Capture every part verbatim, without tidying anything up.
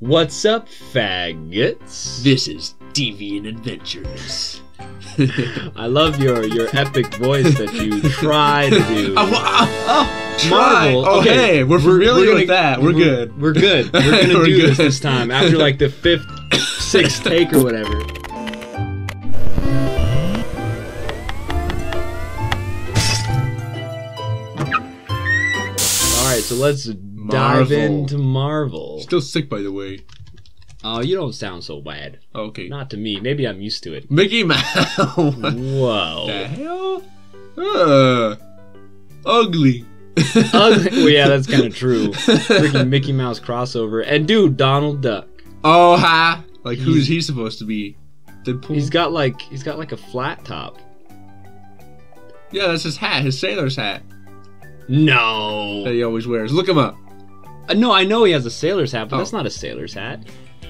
What's up, faggots? This is Deviant Adventures. I love your your epic voice that you try to do. Oh, oh, oh, Marvel. Try. Okay, okay, we're familiar we're with that. We're, we're good. We're good. We're gonna we're do good. this this time after like the fifth, sixth take or whatever. So let's Marvel. dive into Marvel. Still sick, by the way. Oh, uh, you don't sound so bad. Oh, okay. Not to me. Maybe I'm used to it. Mickey Mouse. Whoa. The hell? Uh, ugly. Ugly. Well, yeah, that's kind of true. Freaking Mickey Mouse crossover. And dude, Donald Duck. Oh, hi. Like, he's, who's he supposed to be? Deadpool? He's got like he's got like a flat top. Yeah, that's his hat. His sailor's hat. No. That he always wears. Look him up. Uh, no, I know he has a sailor's hat, but oh. that's not a sailor's hat.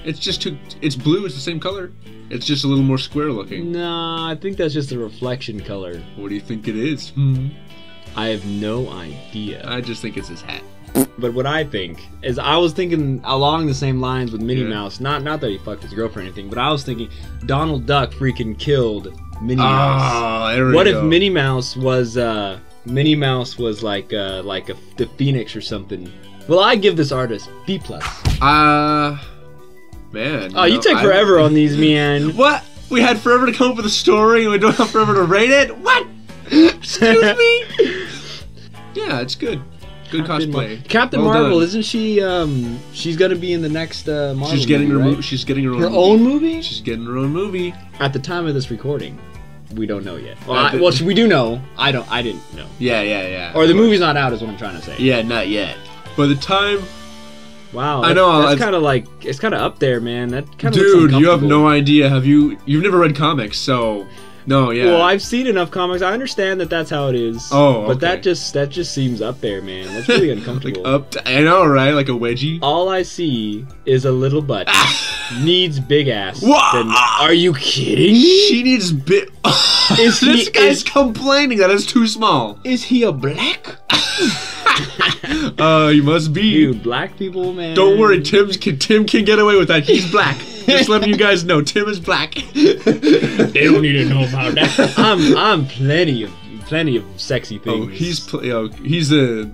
It's just too, it's blue. It's the same color. It's just a little more square looking. Nah, I think that's just a reflection color. What do you think it is? Hmm. I have no idea. I just think it's his hat. But what I think is, I was thinking along the same lines with Minnie yeah. Mouse. Not not that he fucked his girlfriend or anything, but I was thinking Donald Duck freaking killed Minnie oh, Mouse. There we what go. if Minnie Mouse was? Uh, Minnie Mouse was like uh, like a, the Phoenix or something. Well, I give this artist B plus. Uh, man. Oh, you, know, you take forever I... on these, man. What? We had forever to come up with a story, and we don't have forever to rate it? What? Excuse me? Yeah, it's good. Good Captain cosplay. Mar Captain well Marvel, done. isn't she? Um, she's gonna be in the next uh, Marvel she's getting movie, her. Right? Mo she's getting her, her own, own movie. movie. She's getting her own movie. At the time of this recording. We don't know yet. Well, I, well, we do know. I don't. I didn't know. Yeah, yeah, yeah. Or the movie's not out, is what I'm trying to say. Yeah, not yet. By the time. Wow. I know. That's kind of like it's kind of up there, man. That kind of. Dude, you have no idea. Have you? You've never read comics, so. No, yeah. Well, I've seen enough comics. I understand that that's how it is. Oh, okay. But that just that just seems up there, man. That's really uncomfortable. Like up. To, I know, right? Like a wedgie. All I see is a little butt. Needs big ass. Then, are you kidding me? She needs big. Is he, this guy's is, complaining that it's too small? Is he a black? uh, you must be. Dude, black people, man. Don't worry, Tim's can, Tim can get away with that. He's black. Just letting you guys know, Tim is black. They don't need to know about that. I'm, I'm plenty of, plenty of sexy things. Oh, he's, pl oh, he's a,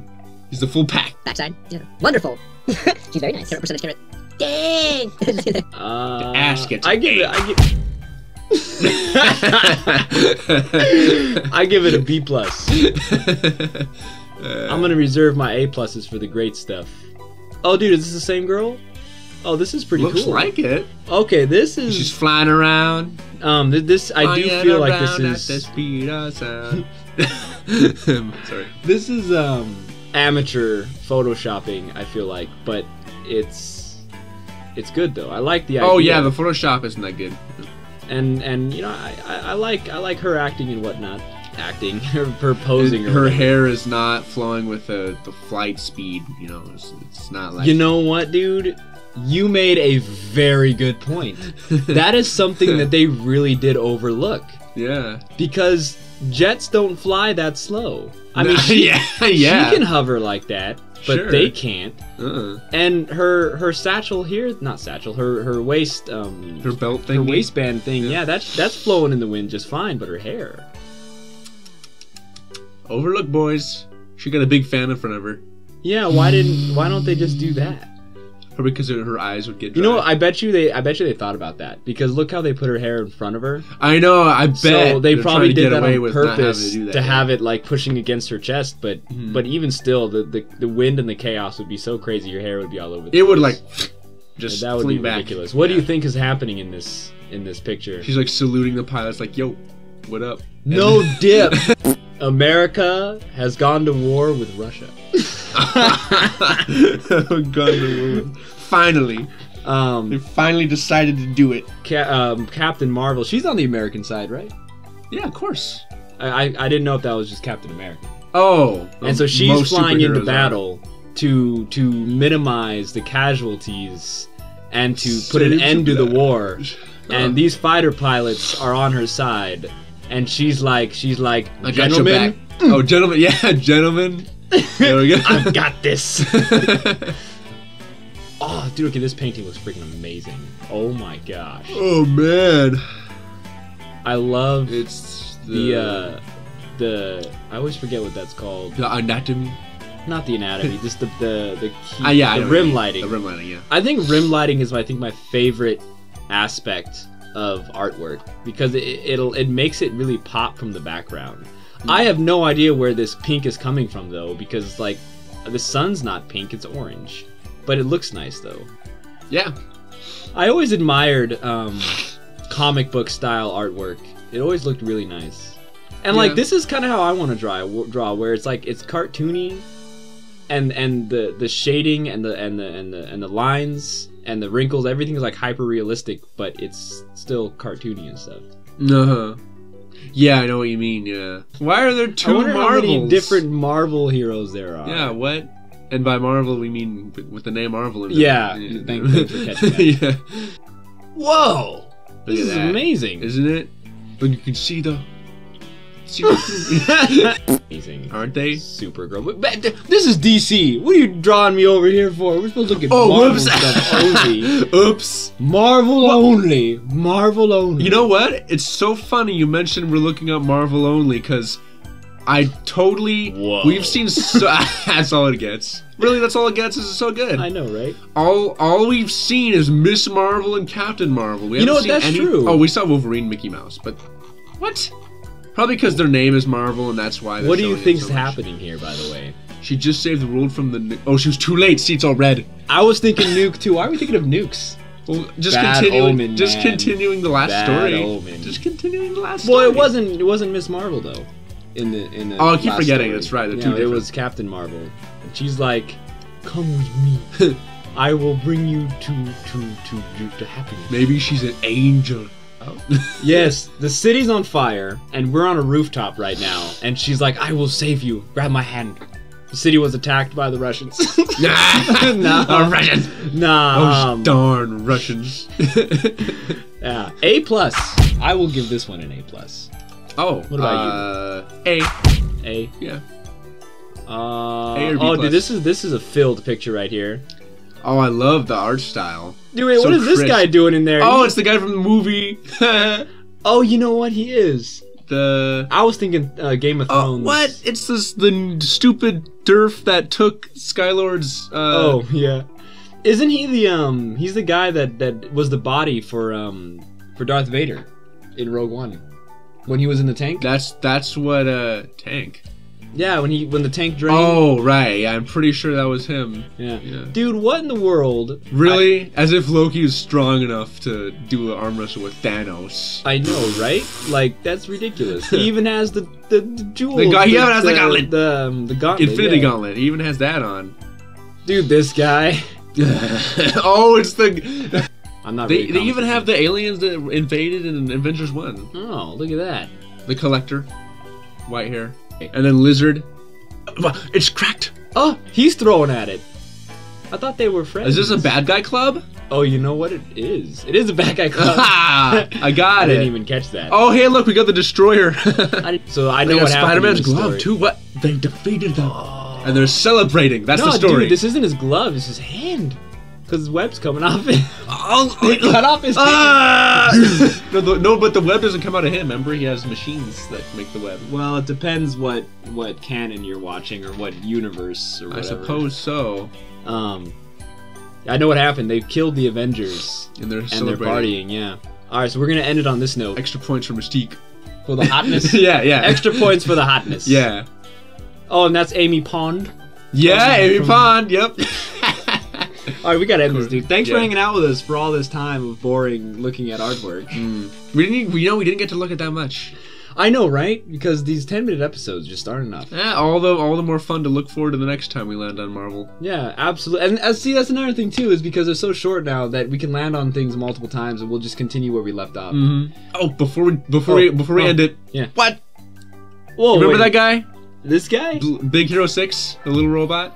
he's the full pack. Backside, yeah. Wonderful. She's very nice. one hundred percent accurate. Dang. uh, Ask it. I give it. I give. I give it a B plus. Uh, I'm gonna reserve my A pluses for the great stuff. Oh, dude, is this the same girl? Oh, this is pretty looks cool. Looks like it. Okay, this is. She's flying around. Um, th this I do feel like this is. At the speed of sound. Sorry. This is um amateur photoshopping. I feel like, but it's it's good though. I like the idea. Oh yeah, the Photoshop isn't that good. And and you know I, I, I like I like her acting and whatnot. Acting, her, her posing. Her, her hair is not flowing with the, the flight speed, you know, it's, it's not like... You know what, dude? You made a very good point. That is something that they really did overlook. Yeah. Because jets don't fly that slow. I mean, she, yeah, yeah. she can hover like that, but sure. they can't. Uh-uh. And her her satchel here, not satchel, her her waist... Um, her belt thing? Her waistband thing, yeah, yeah that's, that's flowing in the wind just fine, but her hair... Overlook, boys. She got a big fan in front of her. Yeah, why didn't? Why don't they just do that? Or because her eyes would get dry. You know, I bet you they. I bet you they thought about that because look how they put her hair in front of her. I know. I bet. So they probably did that on purpose to, that, to yeah. have it like pushing against her chest. But mm. but even still, the, the the wind and the chaos would be so crazy. Your hair would be all over. The it place. would like just that would be back. ridiculous. What yeah. do you think is happening in this in this picture? She's like saluting the pilots, like, "Yo, what up?" And no dip. America has gone to war with Russia. gone to war. Finally. Um, they finally decided to do it. Ca um, Captain Marvel, she's on the American side, right? Yeah, of course. I, I, I didn't know if that was just Captain America. Oh. And so she's flying into battle to, to minimize the casualties and to put an end to the war. And these fighter pilots are on her side. And she's like, she's like, I gentlemen. Got your back. Oh, gentlemen, yeah, gentlemen. There we go. I've got this. Oh, dude, okay, this painting looks freaking amazing. Oh my gosh. Oh, man. I love it's the... the uh, the I always forget what that's called. The anatomy? Not the anatomy, just the the, the, key, uh, yeah, the rim lighting. The rim lighting, yeah. I think rim lighting is, I think, my favorite aspect of artwork, because it, it'll it makes it really pop from the background. Mm. I have no idea where this pink is coming from, though, because it's like the sun's not pink, it's orange. But it looks nice, though. Yeah. I always admired um, comic book style artwork. It always looked really nice. And yeah. like this is kind of how I want to draw, draw where it's like it's cartoony, and and the the shading and the and the and the and the lines and the wrinkles, everything is like hyper realistic, but it's still cartoony and stuff. Uh huh. Yeah, I know what you mean. Yeah. Why are there two I wonder Marvels? How many different Marvel heroes there are? Yeah. What? And by Marvel we mean with the name Marvel. In yeah. yeah. Thank you for catching that. Yeah. Whoa! This is that. Amazing, isn't it? But you can see the. Amazing. Aren't they? Supergirl. But this is D C. What are you drawing me over here for? We're supposed to look at oh, Marvel stuff only. Oops. Marvel what? only. Marvel only. You know what? It's so funny you mentioned we're looking up Marvel only, because I totally... Whoa. We've seen so... That's all it gets. Really, that's all it gets, is it's so good. I know, right? All all we've seen is Miss Marvel and Captain Marvel. We you know what? Seen that's any... true. Oh, we saw Wolverine, Mickey Mouse, but... What? Probably because their name is Marvel, and that's why. What do you think's so happening here, by the way? She just saved the world from the. Oh, she was too late. See, it's all red. I was thinking nuke too. Why are we thinking of nukes? Well, just Bad continuing. Omen, just man. continuing the last Bad story. Omen. Just continuing the last. Well, story. Well, it wasn't. It wasn't Miss Marvel though. In the in the. Oh, I keep forgetting. Story. That's right. They're two know, it was Captain Marvel. And she's like, "Come with me. I will bring you to to to to happiness." Maybe she's an angel. Yes, the city's on fire, and we're on a rooftop right now, and she's like, I will save you. Grab my hand. The city was attacked by the Russians. nah, nah. Oh, Russians. Nah. Oh, um, darn Russians. yeah, A plus. I will give this one an A plus. Oh. What about uh, you? A. A. Yeah. Uh, a or B oh, plus. Dude, this is this is a filled picture right here. Oh, I love the art style. Dude, wait, so what is crisp. This guy doing in there? Oh, it's the guy from the movie. oh, you know what? He is. The... I was thinking uh, Game of Thrones. Oh, what? It's this, the stupid derf that took Skylord's... Uh... Oh, yeah. Isn't he the, um... He's the guy that, that was the body for, um... For Darth Vader in Rogue One. When he was in the tank? That's, that's what, uh... Tank. Yeah, when he when the tank drained. Oh right, yeah, I'm pretty sure that was him. Yeah, yeah. Dude, what in the world? Really? I, As if Loki was strong enough to do an arm wrestle with Thanos. I know, right? Like that's ridiculous. He even has the the, the jewel. The guy, he even has the, the gauntlet. The, um, the gauntlet. Infinity yeah. gauntlet. He even has that on. Dude, this guy. oh, it's the. I'm not. They really they even have the aliens that invaded in Avengers one. Oh, look at that. The Collector, white hair. And then lizard. It's cracked. Oh, he's throwing at it. I thought they were friends. Is this a bad guy club? Oh, you know what it is. It is a bad guy club. I got I it. I didn't even catch that. Oh, hey, look, we got the destroyer. I so I know they what happened. Spider-Man's glove too. What? They defeated them, oh. and they're celebrating. That's no, the story. Dude, this isn't his glove. It's his hand. Cause his web's coming off it. They cut off his ah! no, the, no, but the web doesn't come out of him. Remember, he has machines that make the web. Well, it depends what what canon you're watching or what universe or whatever. I suppose so. Um, I know what happened. They killed the Avengers and they're and they're partying. Yeah. All right, so we're gonna end it on this note. Extra points for Mystique. For the hotness. yeah, yeah. Extra points for the hotness. Yeah. Oh, and that's Amy Pond. Yeah, Amy from... Pond. Yep. All right, we gotta end this, dude. Thanks yeah. for hanging out with us for all this time of boring looking at artwork. Mm. We didn't, we you know, we didn't get to look at that much. I know, right? Because these ten-minute episodes just aren't enough. Yeah, all the all the more fun to look forward to the next time we land on Marvel. Yeah, absolutely. And uh, see, that's another thing too, is because they're so short now that we can land on things multiple times, and we'll just continue where we left off. Mm-hmm. Oh, before we before oh, we before we oh, end it, yeah. What? Whoa! Remember wait. that guy? This guy? Bl Big Hero six, the little robot.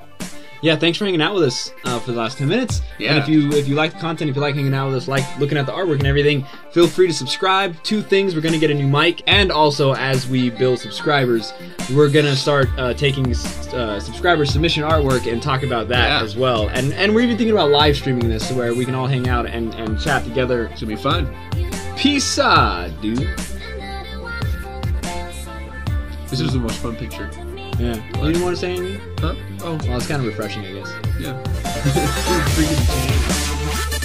yeah, thanks for hanging out with us uh, for the last ten minutes. Yeah. And if you if you like the content, if you like hanging out with us, like looking at the artwork and everything, feel free to subscribe. Two things, we're going to get a new mic, and also as we build subscribers, we're going to start uh, taking uh, subscriber submission artwork and talk about that yeah. as well. And and we're even thinking about live streaming this to where we can all hang out and, and chat together. It should be fun. Peace out, dude. This is the most fun picture. Yeah. What? You didn't want to say anything? Huh? Oh. Well, it's kind of refreshing, I guess. Yeah. Freaking